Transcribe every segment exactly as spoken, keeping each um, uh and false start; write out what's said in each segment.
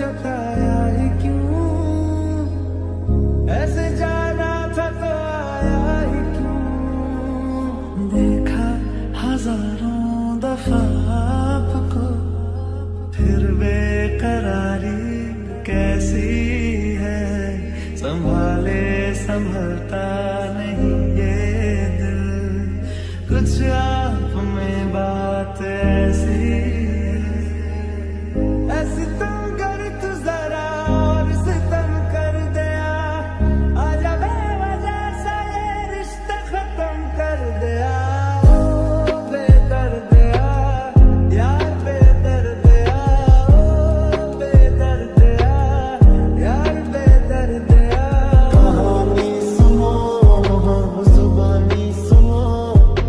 जताया ही क्यों, ऐसे जाना था तो आया ही क्यों। देखा हजारों दफा आपको, फिर बेकरारी कैसी है, संभाले संभलता नहीं ये दिल, कुछ आप में बात ऐसी ऐसी। तुम कर तू जरा और सितम कर दिया, आजा बेवजह से ये रिश्ता खत्म कर दिया, ओ बे कर दिया यार, बे कर दिया, ओ बे कर दिया यार, बे कर दिया। कहानी सुनो जुबानी सुनो,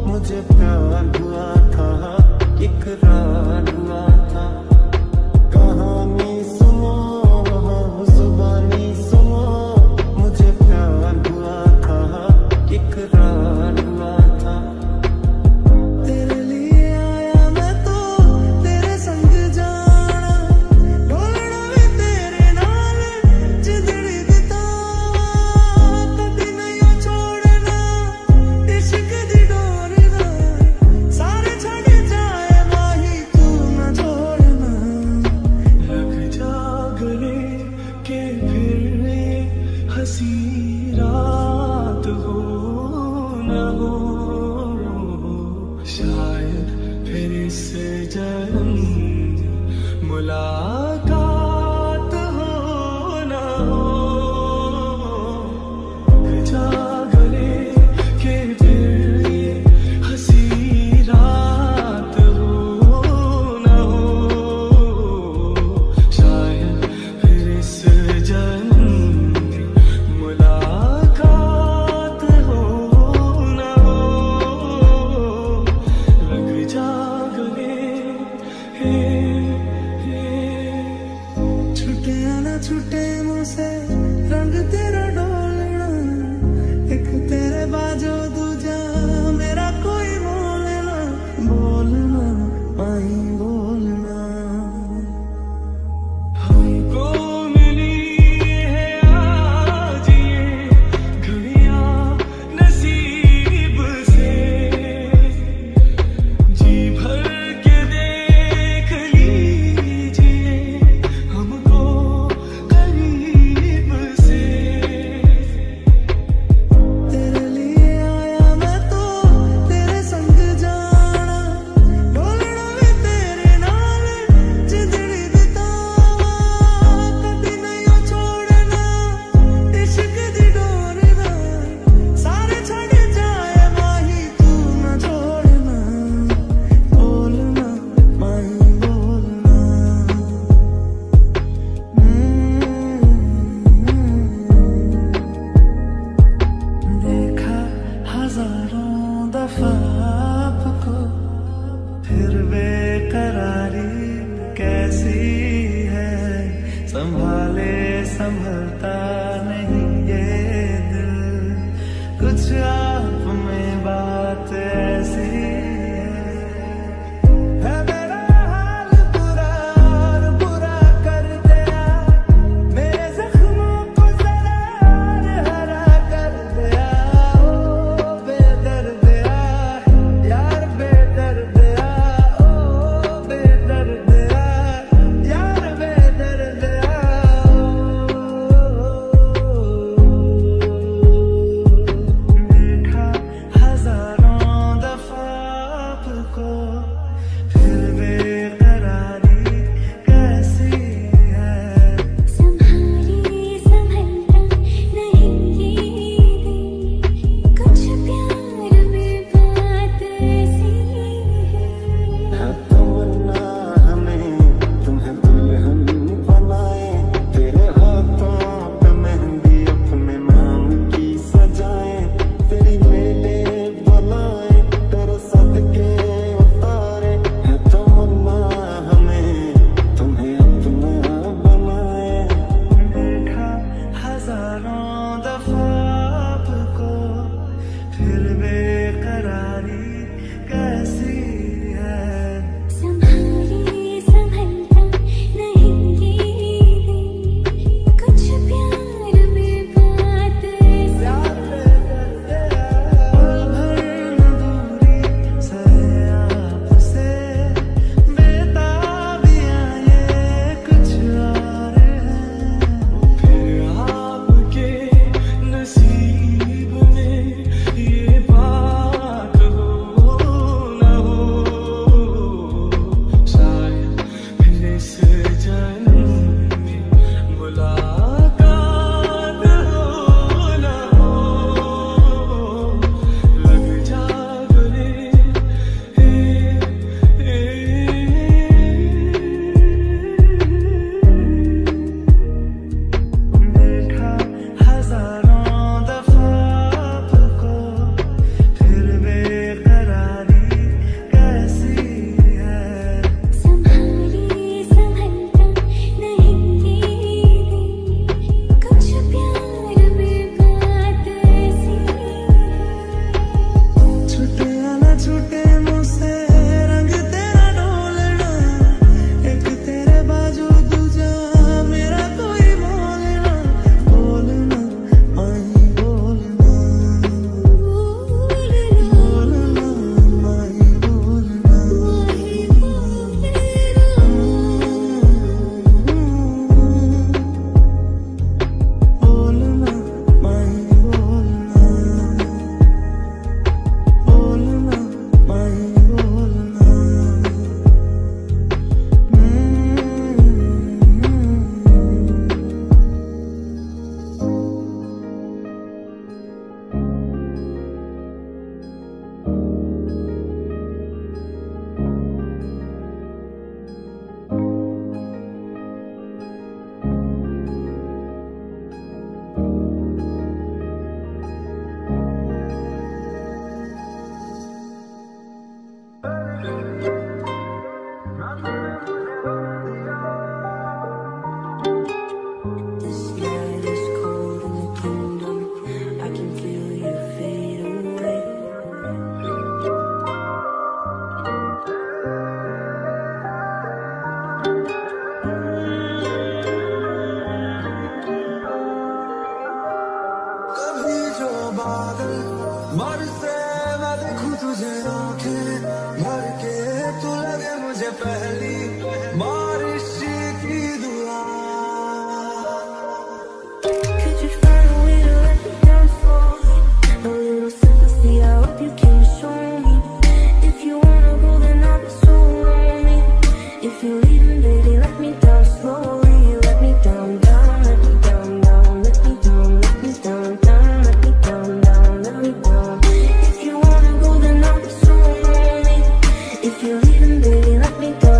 मुझे प्यार हुआ था इकरार हुआ था। हंसी रात हो न हो, शायद फिर से जन्म मुलाकात हो न हो। जागने के फिर हंसी रात हो न हो, शायद फिर से जन्म छुटे मुझसे रंग तेरा डोलना, एक तेरे बाजो दूजा मेरा कोई बोलना, बोलना आई बोलना। हमको मिली है आज ये घड़ियां नसीब से, जी भर के देख लीजिए हमको आपको, फिर बेकरारी कैसी है, संभाले संभलता नहीं ये दिल, कुछ आप में बात ऐसी है। मेरा हाल बुरा और बुरा कर दिया, मेरे जख्मों को जरा और हरा कर दिया, ओ बेदर्द oh मर से मैं देखूं तुझे आंखें मर के तू लगे मुझे पहली बारिश की दुआ Could you find a way to let me down slowly? A little sympathy, I hope you can show me. If you wanna go, then I'll be so lonely. If you're leaving, baby, let me down slowly. Let me down, down, let me down, down, let me down, let me down, down, let me down, down, let me down. We'll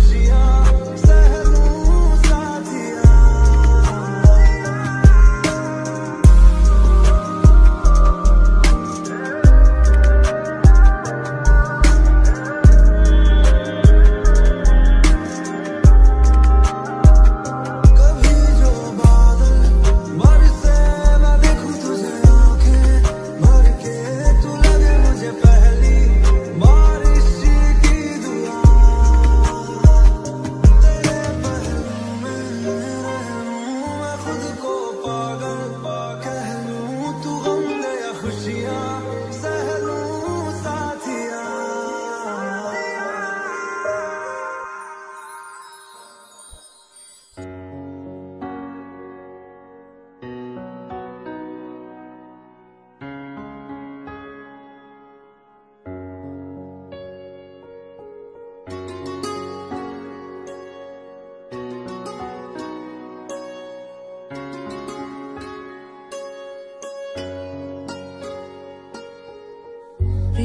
see.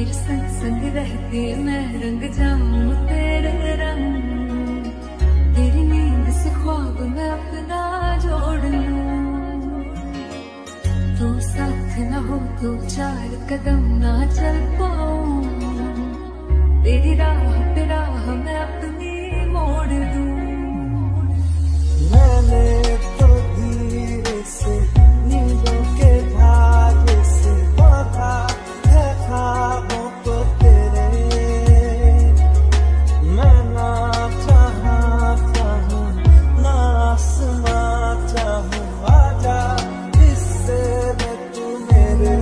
मेरे संग संग रहते मैं रंग जाऊं तेरे रंग, तेरी नींद से ख्वाब मैं अपना जोड़ लूं। तू साथ न हो तो चार कदम ना चल पाऊं, तेरी राह पे राह मैं अपनी मोड़ दूं। मैंने तो धीरे से नींदों के धागे से बांधा है ख्वाबों को तेरे, मैं ना जहाँ चाहूँ ना आसमां चाहूँ, आजा इससे मैं तू मेरे।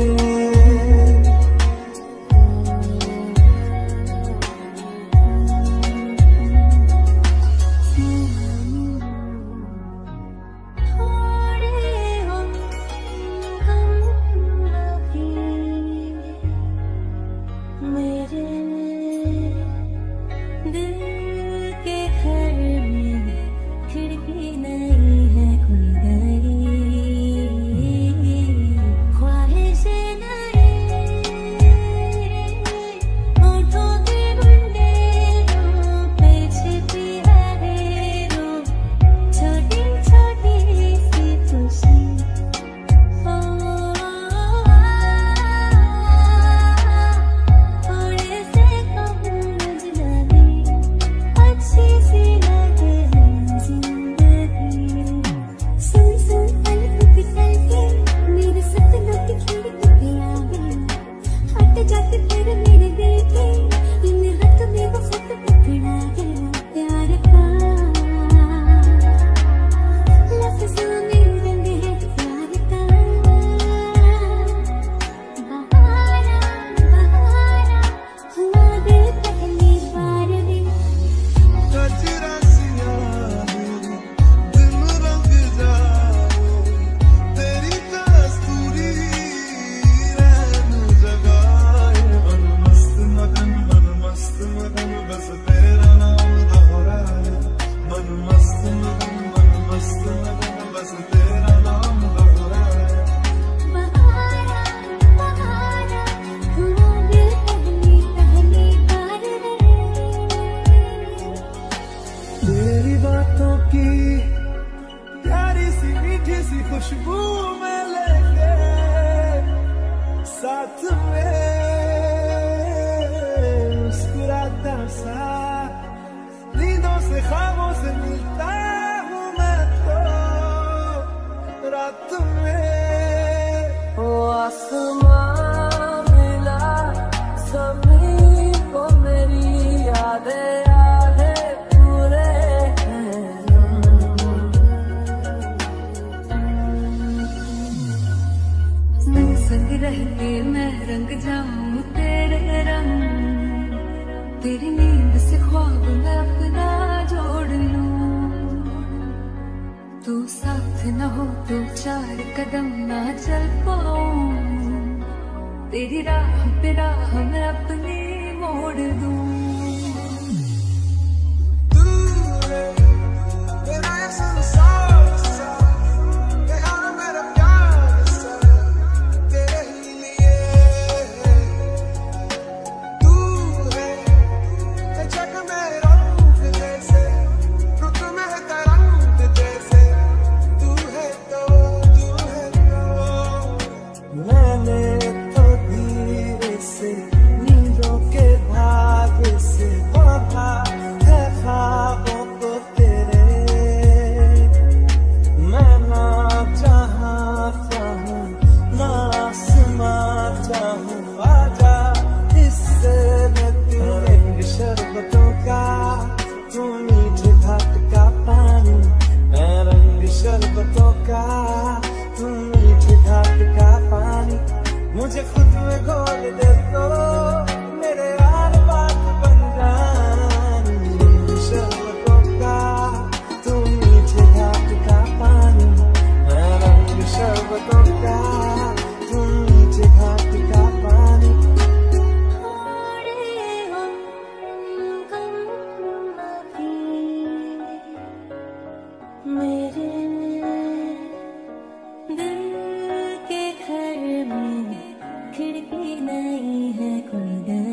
Thank you.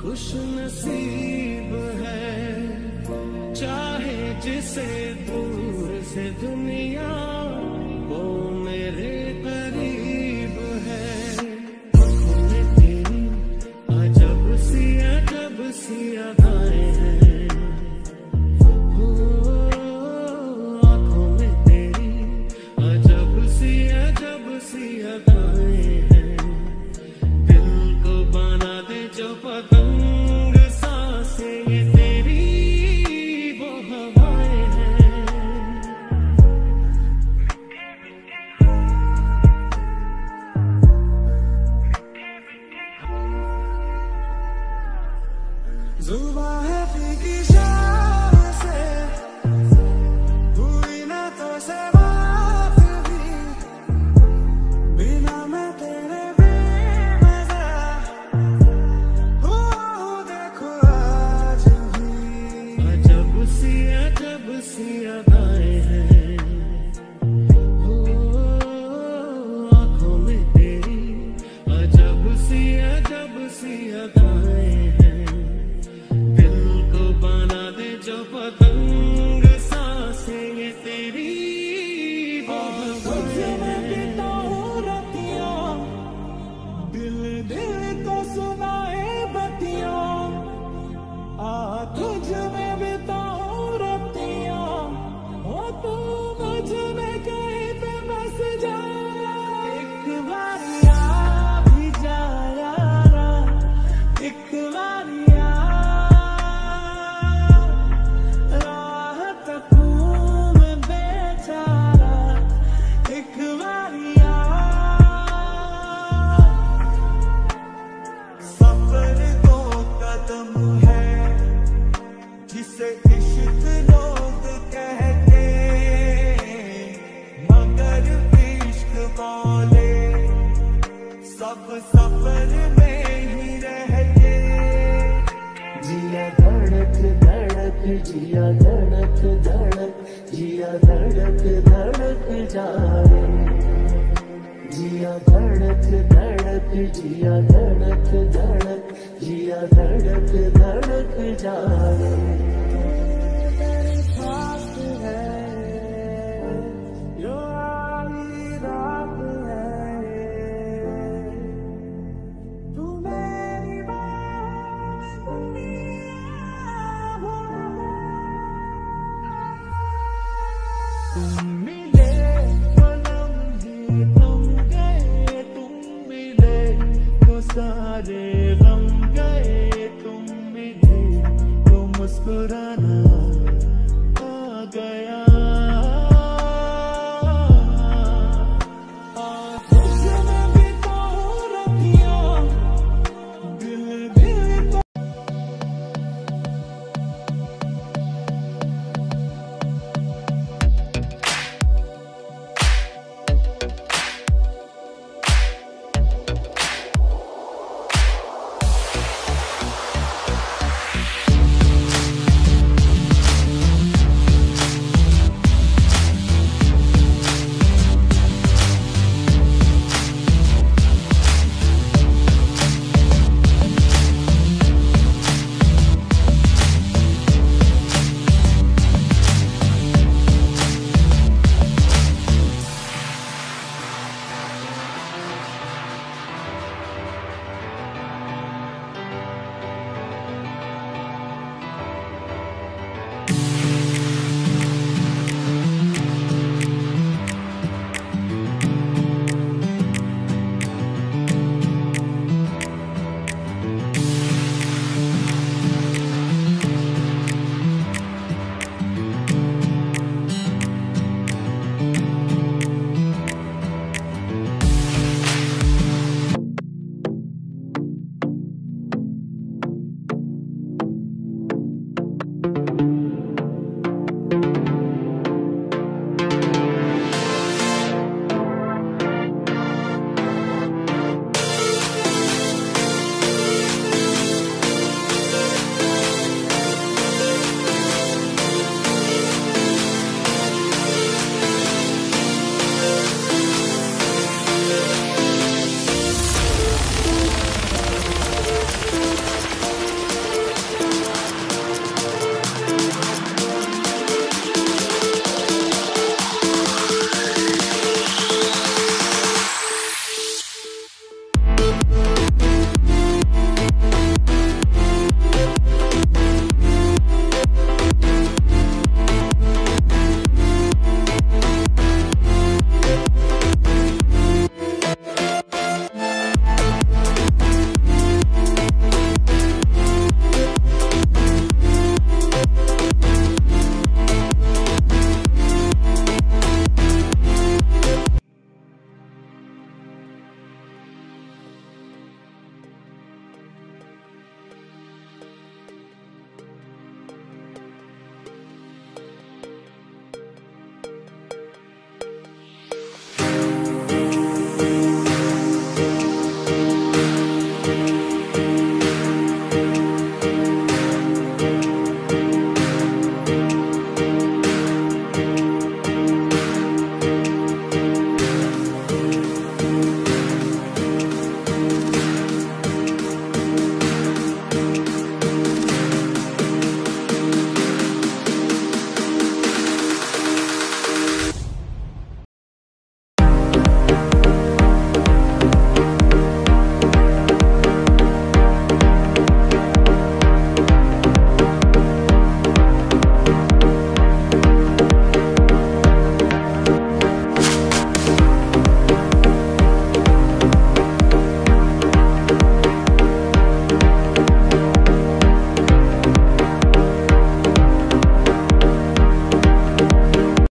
खुश नसीब है चाहे जिसे दूर से दुनिया वो मेरे करीब है। आँखों में तेरी अजब सी अजब सी अदाएं हैं, आँखों में तेरी अजब सी अजब सी अदाएं हैं। दिल को बना दे जो पतंग सांसें ये तेरी वो हवाएं हैं। जुबां है फीकी शाम से हुई ना तो से बात भी, बिना मैं तेरे बेमजा हुआ हूँ देखो आज भी। अजब सी अजब सी अदाएं हैं, आँखों में तेरी अजब सी अजब सी अदाएं हैं। बना दे जो पतंग सांसें ये तेरी तुझे मैं पीता हूँ रतियाँ, दिल दिल तो सुनाए बतियाँ। आ तुझे मैं पीता हूँ रतियाँ, हो तू मुझे मैं कहीं पे बस जा। एक बार आ भी जा यारा, एक बार सब सफर में ही रहते, जिया धड़क धड़क जिया धड़क धड़क जिया धड़क धड़क जाए, जिया धड़क धड़क जिया धड़क धड़क जिया धड़क धड़क जाए।